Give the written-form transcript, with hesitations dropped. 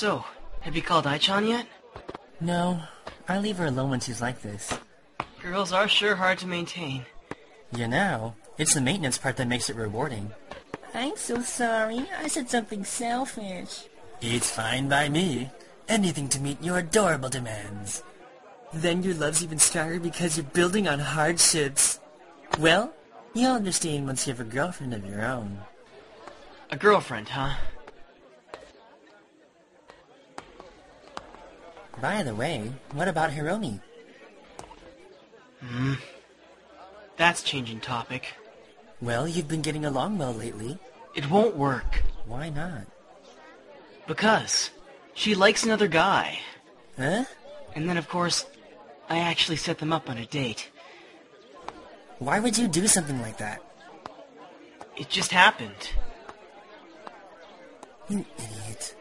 So, have you called Ai-chan yet? No. I leave her alone when she's like this. Girls are sure hard to maintain. You know, it's the maintenance part that makes it rewarding. I'm so sorry. I said something selfish. It's fine by me. Anything to meet your adorable demands. Then your love's even stronger because you're building on hardships. Well, you'll understand once you have a girlfriend of your own. A girlfriend, huh? By the way, what about Hiromi? That's changing topic. Well, you've been getting along well lately. It won't work. Why not? Because she likes another guy. Huh? And then, of course, I actually set them up on a date. Why would you do something like that? It just happened. You idiot.